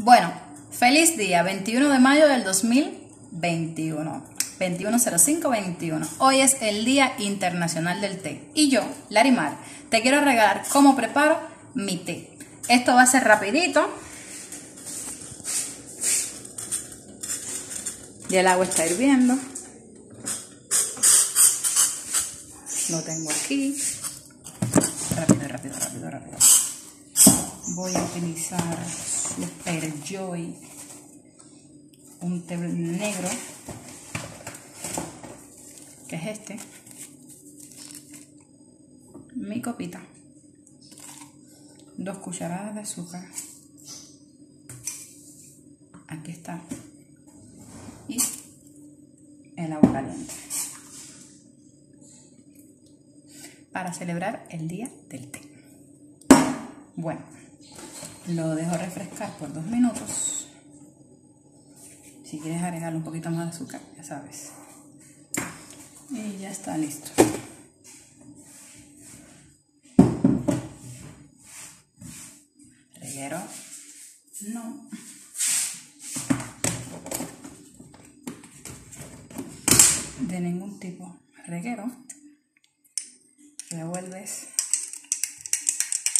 Bueno, feliz día, 21 de mayo del 2021, 21/05/21. Hoy es el Día Internacional del Té y yo, Larimar, te quiero regalar cómo preparo mi té. Esto va a ser rapidito. Ya el agua está hirviendo. Lo tengo aquí. Rápido. Voy a utilizar Super Joy, un té negro, que es este, mi copita, 2 cucharadas de azúcar, aquí está, y el agua caliente, para celebrar el día del té. Bueno, lo dejo refrescar por 2 minutos. Si quieres agregarle un poquito más de azúcar, ya sabes. Y ya está listo. Reguero. No. De ningún tipo. Reguero. Revuelves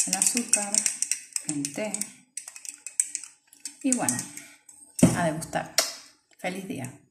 el azúcar, el té y bueno, a degustar. Feliz día.